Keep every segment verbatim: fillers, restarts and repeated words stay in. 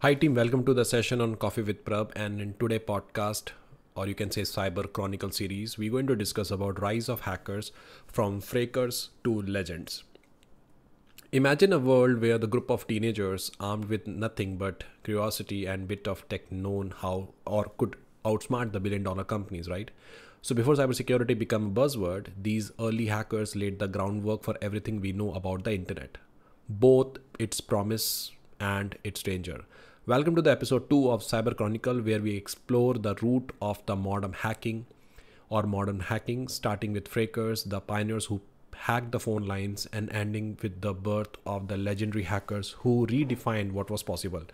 Hi team, welcome to the session on Coffee with Prab, and in today's podcast, or you can say Cyber Chronicle series, we're going to discuss about rise of hackers from freakers to legends. Imagine a world where the group of teenagers armed with nothing but curiosity and bit of tech known how or could outsmart the billion dollar companies, right? So before cybersecurity became a buzzword, these early hackers laid the groundwork for everything we know about the internet, both its promise and its danger. Welcome to the episode two of Cyber Chronicle, where we explore the root of the modern hacking or modern hacking, starting with freakers, the pioneers who hacked the phone lines, and ending with the birth of the legendary hackers who redefined what was possible.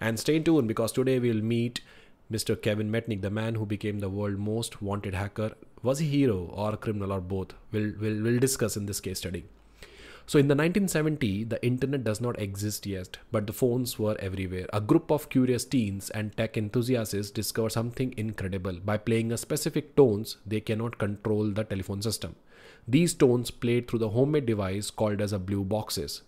And stay tuned, because today we'll meet Mister Kevin Mitnick, the man who became the world's most wanted hacker. Was he a hero or a criminal or both? We'll, we'll, we'll discuss in this case study. So in the nineteen seventies, the internet does not exist yet, but the phones were everywhere. A group of curious teens and tech enthusiasts discover something incredible. By playing a specific tones, they cannot control the telephone system. These tones, played through the homemade device called as a blue boxes,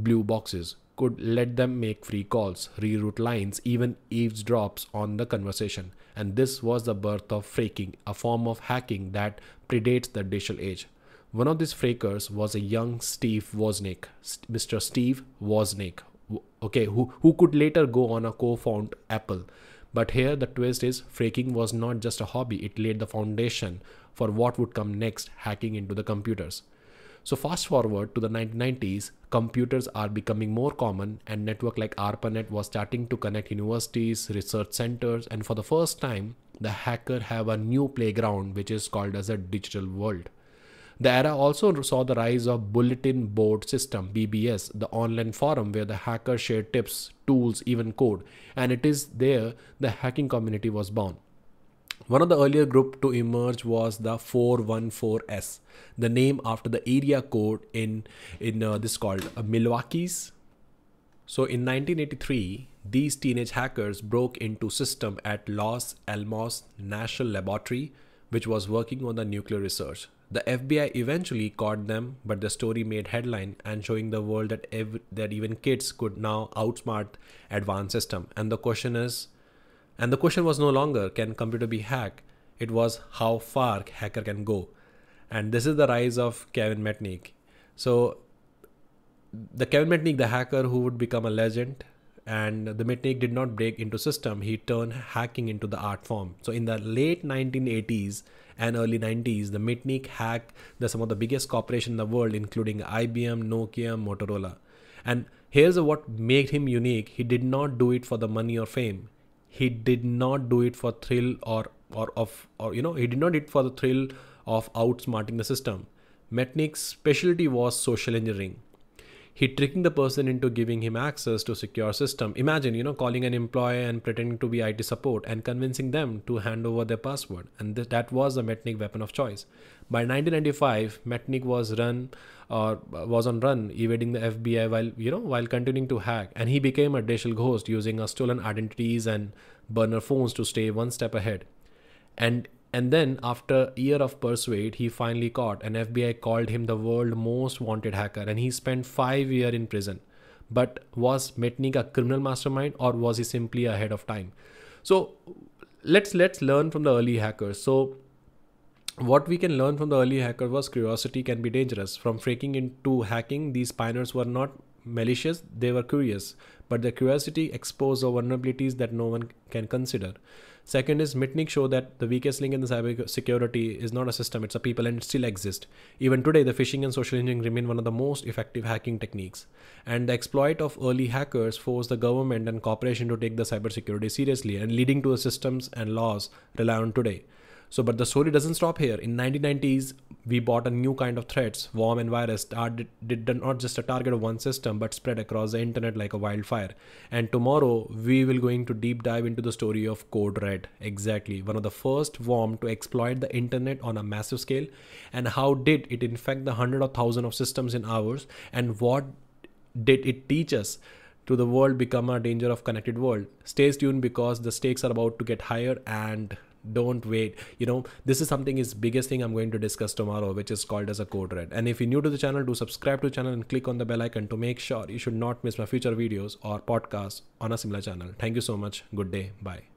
blue boxes could let them make free calls, reroute lines, even eavesdrops on the conversation. And this was the birth of phreaking, a form of hacking that predates the digital age. One of these freakers was a young Steve Wozniak, Mister Steve Wozniak, okay, who, who could later go on a co-found Apple. But here the twist is, freaking was not just a hobby, it laid the foundation for what would come next, hacking into the computers. So fast forward to the nineteen nineties, computers are becoming more common, and network like ARPANET was starting to connect universities, research centers, and for the first time, the hacker have a new playground, which is called as a digital world. The era also saw the rise of bulletin board system, B B S, the online forum where the hackers share tips, tools, even code. And it is there the hacking community was born. One of the earlier group to emerge was the four one four S, the name after the area code in, in uh, this called uh, Milwaukee's. So in nineteen eighty-three, these teenage hackers broke into system at Los Alamos National Laboratory, which was working on the nuclear research. The F B I eventually caught them, but the story made headline and showing the world that, ev that even kids could now outsmart advanced system. And the question is, and the question was no longer, can computer be hacked? It was how far hacker can go. And this is the rise of Kevin Mitnick. So the Kevin Mitnick, the hacker who would become a legend, and the Mitnick did not break into system. He turned hacking into the art form. So in the late nineteen eighties, and early nineties, the Mitnick hacked the, some of the biggest corporations in the world, including I B M, Nokia, Motorola. And here's what made him unique. He did not do it for the money or fame. He did not do it for thrill or, or, of, or you know, he did not do it for the thrill of outsmarting the system. Mitnick's specialty was social engineering. He tricking the person into giving him access to secure system. Imagine, you know, calling an employee and pretending to be I T support and convincing them to hand over their password. And th that was the Mitnick weapon of choice. By nineteen ninety-five, Mitnick was run or uh, was on run, evading the F B I while, you know, while continuing to hack. And he became a digital ghost, using a stolen identities and burner phones to stay one step ahead. And And then after a year of pursuit, he finally caught, and F B I called him the world's most wanted hacker, and he spent five years in prison. But was Mitnick a criminal mastermind, or was he simply ahead of time? So let's let's learn from the early hackers. So what we can learn from the early hacker was curiosity can be dangerous. From freaking into hacking, these pioneers were not malicious, they were curious, but their curiosity exposed the vulnerabilities that no one can consider. Second is, Mitnick showed that the weakest link in the cyber security is not a system, it's a people, and it still exists. Even today, the phishing and social engineering remain one of the most effective hacking techniques. And the exploit of early hackers forced the government and corporation to take the cybersecurity seriously, and leading to the systems and laws rely on today. So, but the story doesn't stop here. In nineteen nineties, we bought a new kind of threats. Worm and virus did, did not just a target of one system, but spread across the internet like a wildfire. And tomorrow, we will going to deep dive into the story of Code Red. Exactly. One of the first worm to exploit the internet on a massive scale. And how did it infect the hundreds of thousands of systems in hours? And what did it teach us? To the world become a danger of connected world. Stay tuned, because the stakes are about to get higher, and don't wait. You know, this is something is biggest thing I'm going to discuss tomorrow, which is called as a Code Red. And if you're new to the channel, do subscribe to the channel and click on the bell icon to make sure you should not miss my future videos or podcasts on a similar channel. Thank you so much. Good day. Bye.